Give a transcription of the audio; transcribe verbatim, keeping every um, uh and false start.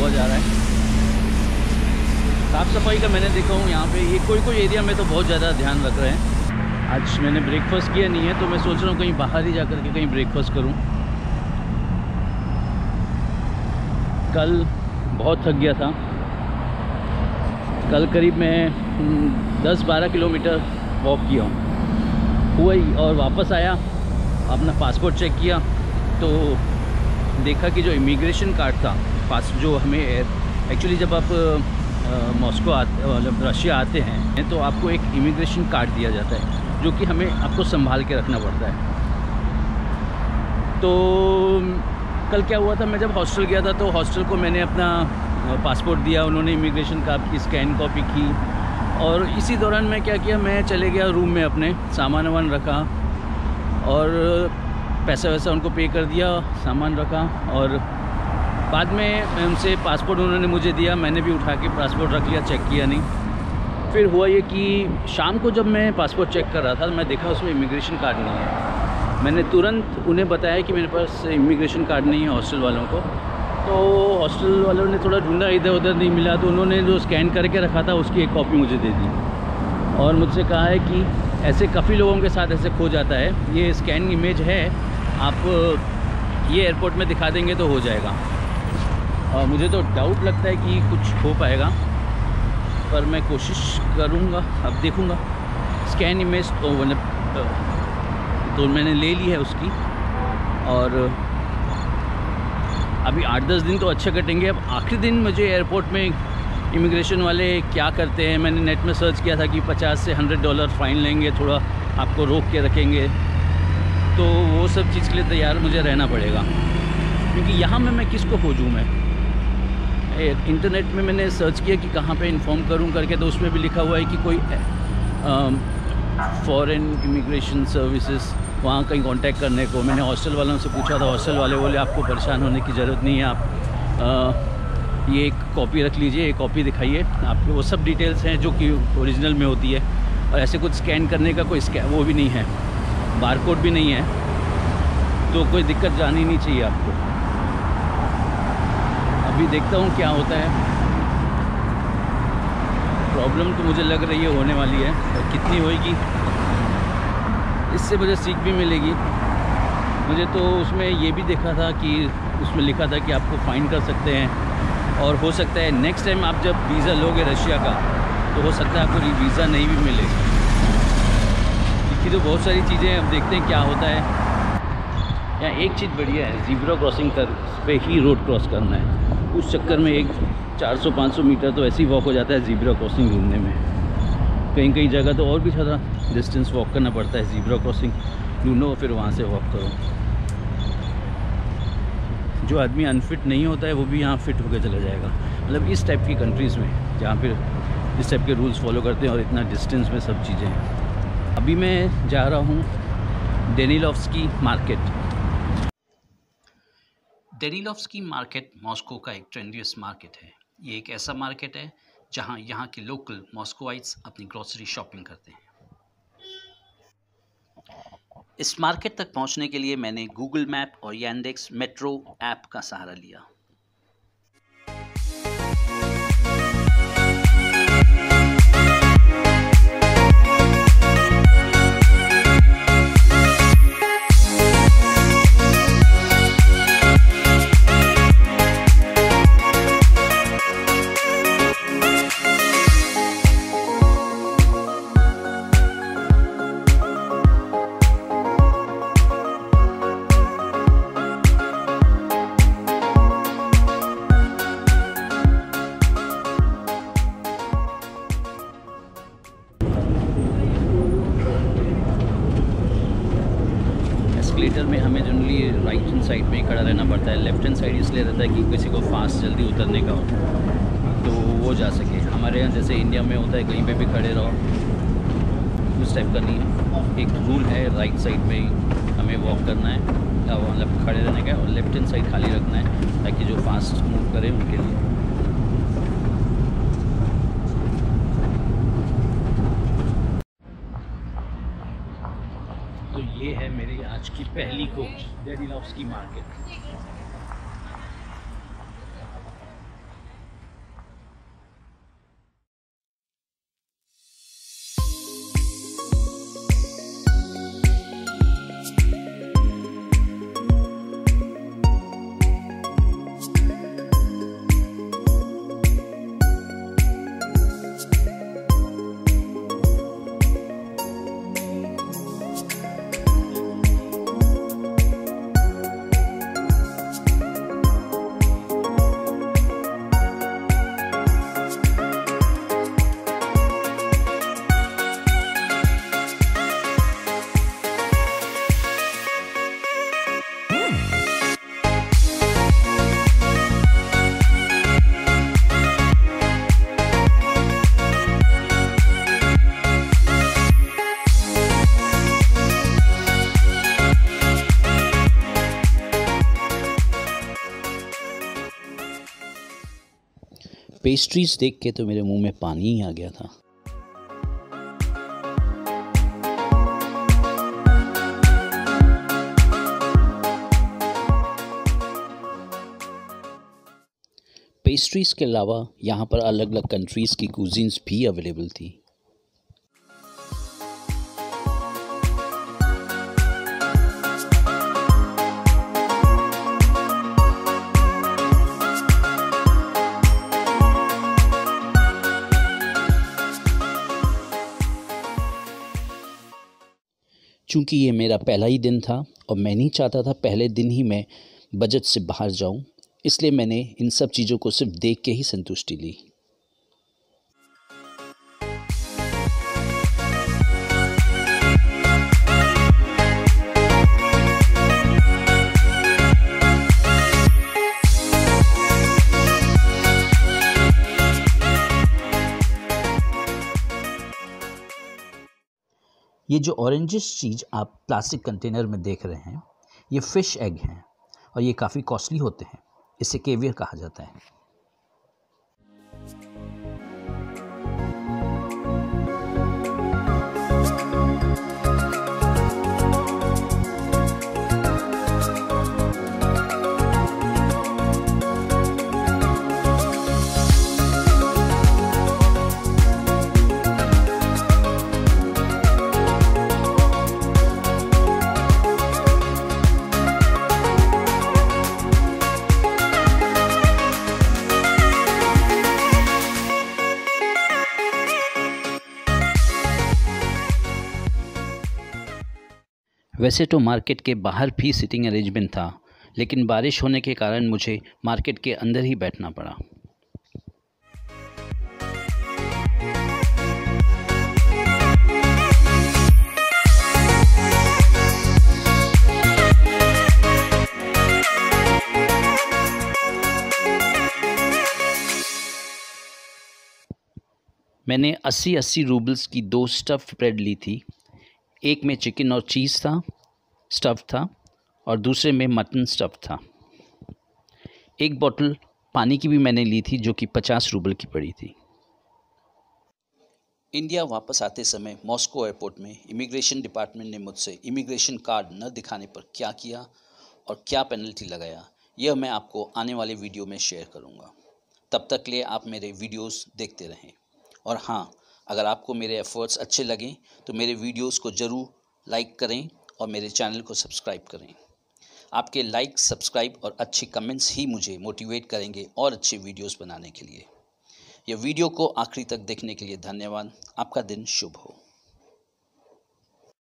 हुआ जा रहा है। साफ़ सफाई का मैंने देखा हूँ यहाँ पे, ये कोई कोई एरिया में तो बहुत ज़्यादा ध्यान रख रहे हैं। आज मैंने ब्रेकफास्ट किया नहीं है तो मैं सोच रहा हूँ कहीं बाहर ही जा कर के कहीं ब्रेकफास्ट करूँ। कल बहुत थक गया था, कल करीब मैं दस बारह किलोमीटर वॉक किया हूँ, हुआ ही, और वापस आया, अपना पासपोर्ट चेक किया तो देखा कि जो इमिग्रेशन कार्ड था पास जो हमें एक्चुअली जब आप मॉस्को आते जब रशिया आते हैं तो आपको एक इमिग्रेशन कार्ड दिया जाता है जो कि हमें आपको संभाल के रखना पड़ता है। तो कल क्या हुआ था, मैं जब हॉस्टल गया था तो हॉस्टल को मैंने अपना पासपोर्ट दिया, उन्होंने इमिग्रेशन कार्ड की स्कैन कॉपी की और इसी दौरान मैं क्या किया, मैं चले गया रूम में, अपने सामान वामान रखा और पैसा वैसा उनको पे कर दिया, सामान रखा और बाद में मैं उनसे पासपोर्ट उन्होंने मुझे दिया, मैंने भी उठा के पासपोर्ट रख लिया, चेक किया नहीं। फिर हुआ ये कि शाम को जब मैं पासपोर्ट चेक कर रहा था तो मैं देखा उसमें इमिग्रेशन कार्ड नहीं है। मैंने तुरंत उन्हें बताया कि मेरे पास इमिग्रेशन कार्ड नहीं है, हॉस्टल वालों को। तो हॉस्टल वालों ने थोड़ा ढूंढा, इधर उधर नहीं मिला तो उन्होंने जो स्कैन करके रखा था उसकी एक कॉपी मुझे दे दी और मुझसे कहा है कि ऐसे काफ़ी लोगों के साथ ऐसे खो जाता है, ये स्कैन इमेज है, आप ये एयरपोर्ट में दिखा देंगे तो हो जाएगा। और मुझे तो डाउट लगता है कि कुछ हो पाएगा, पर मैं कोशिश करूँगा, अब देखूँगा। स्कैन इमेज तो मतलब तो मैंने ले ली है उसकी, और अभी आठ दस दिन तो अच्छे कटेंगे। अब आखिरी दिन मुझे एयरपोर्ट में इमिग्रेशन वाले क्या करते हैं, मैंने नेट में सर्च किया था कि पचास से सौ डॉलर फ़ाइन लेंगे, थोड़ा आपको रोक के रखेंगे, तो वो सब चीज़ के लिए तैयार मुझे रहना पड़ेगा क्योंकि यहाँ में मैं किसको खोजूँ। मैं इंटरनेट में मैंने सर्च किया कि कहाँ पे इन्फॉर्म करूँ करके, तो उसमें भी लिखा हुआ है कि कोई फॉरेन इमिग्रेशन सर्विसेज, वहाँ कहीं कांटेक्ट करने को। मैंने हॉस्टल वालों से पूछा था, हॉस्टल वाले बोले आपको परेशान होने की ज़रूरत नहीं है, आप आ, ये एक कॉपी रख लीजिए, एक कॉपी दिखाइए, आपके वो सब डिटेल्स हैं जो कि ओरिजिनल में होती है, और ऐसे कुछ स्कैन करने का कोई स्कैन वो भी नहीं है, बारकोड भी नहीं है, तो कोई दिक्कत जानी नहीं चाहिए आपको। अभी देखता हूँ क्या होता है, प्रॉब्लम तो मुझे लग रही है होने वाली है, और कितनी होएगी इससे मुझे सीख भी मिलेगी। मुझे तो उसमें ये भी देखा था कि उसमें लिखा था कि आपको फ़ाइन कर सकते हैं, और हो सकता है नेक्स्ट टाइम आप जब वीज़ा लोगे रशिया का तो हो सकता है आपको वीज़ा नहीं भी मिले, क्योंकि तो बहुत सारी चीज़ें। अब देखते हैं क्या होता है। यहाँ एक चीज़ बढ़िया है, जीब्रा क्रॉसिंग कर पे ही रोड क्रॉस करना है, उस चक्कर में एक चार सौ पाँच सौ मीटर तो ऐसे ही वॉक हो जाता है जीब्रा क्रॉसिंग घूमने में। कहीं कहीं जगह तो और भी ज़्यादा डिस्टेंस वॉक करना पड़ता है, जीब्रा क्रॉसिंग ढूंढो फिर वहाँ से वॉक करो। जो आदमी अनफिट नहीं होता है वो भी यहाँ फिट होकर चला जाएगा, मतलब इस टाइप की कंट्रीज़ में जहाँ पे इस टाइप के रूल्स फॉलो करते हैं और इतना डिस्टेंस में सब चीज़ें। अभी मैं जा रहा हूँ Danilovsky market. Danilovsky market Moscow का एक ट्रेंडियस्ट मार्केट है। ये एक ऐसा मार्केट है जहाँ यहाँ के लोकल मॉस्कोवाइट्स अपनी ग्रॉसरी शॉपिंग करते हैं। इस मार्केट तक पहुंचने के लिए मैंने गूगल मैप और Yandex मेट्रो ऐप का सहारा लिया। एस्केलेटर में हमें जनरली राइट हैंड साइड में ही खड़ा रहना पड़ता है, लेफ्ट हैंड साइड इसलिए रहता है कि किसी को फास्ट जल्दी उतरने का हो तो वो जा सके। हमारे यहाँ जैसे इंडिया में होता है कहीं पे भी खड़े रहो, उस टाइप का नहीं है। एक रूल है राइट साइड में ही हमें वॉक करना है, मतलब खड़े रहने का, और लेफ्ट हैंड साइड खाली रखना है ताकि जो फास्ट मूव करें उनके लिए। तो ये है मेरी आज की पहली कोच डेनिलोव्स्की मार्केट। पेस्ट्रीज देख के तो मेरे मुंह में पानी ही आ गया था। पेस्ट्रीज के अलावा यहाँ पर अलग अलग कंट्रीज़ की कुजीन्स भी अवेलेबल थी। चूँकि ये मेरा पहला ही दिन था और मैं नहीं चाहता था पहले दिन ही मैं बजट से बाहर जाऊं, इसलिए मैंने इन सब चीज़ों को सिर्फ देख के ही संतुष्टि ली। ये जो ऑरेंजिश चीज़ आप प्लास्टिक कंटेनर में देख रहे हैं, ये फ़िश एग हैं और ये काफ़ी कॉस्टली होते हैं। इसे केवियर कहा जाता है। वैसे तो मार्केट के बाहर भी सिटिंग अरेंजमेंट था, लेकिन बारिश होने के कारण मुझे मार्केट के अंदर ही बैठना पड़ा। मैंने अस्सी अस्सी रूबल्स की दो स्टफ्ड ब्रेड ली थी। एक में चिकन और चीज़ था, स्टफ़ था, और दूसरे में मटन स्टफ़ था। एक बोतल पानी की भी मैंने ली थी जो कि पचास रूबल की पड़ी थी। इंडिया वापस आते समय मॉस्को एयरपोर्ट में इमिग्रेशन डिपार्टमेंट ने मुझसे इमिग्रेशन कार्ड न दिखाने पर क्या किया और क्या पेनल्टी लगाया, यह मैं आपको आने वाले वीडियो में शेयर करूँगा। तब तक के लिए आप मेरे वीडियोज़ देखते रहें। और हाँ, अगर आपको मेरे एफ़र्ट्स अच्छे लगें तो मेरे वीडियोस को ज़रूर लाइक करें और मेरे चैनल को सब्सक्राइब करें। आपके लाइक, सब्सक्राइब और अच्छे कमेंट्स ही मुझे मोटिवेट करेंगे और अच्छे वीडियोस बनाने के लिए। यह वीडियो को आखिरी तक देखने के लिए धन्यवाद। आपका दिन शुभ हो।